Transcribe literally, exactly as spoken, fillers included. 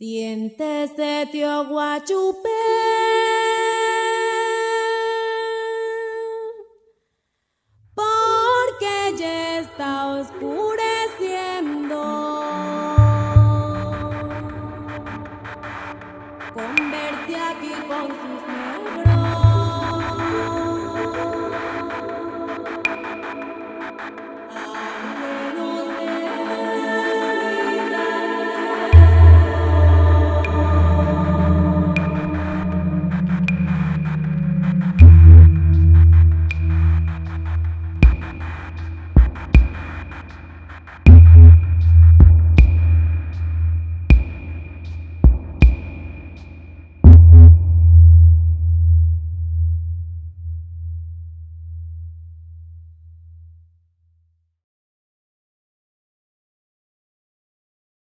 Dientes de tío Guachupé, porque ya está oscureciendo. Converte aquí con sus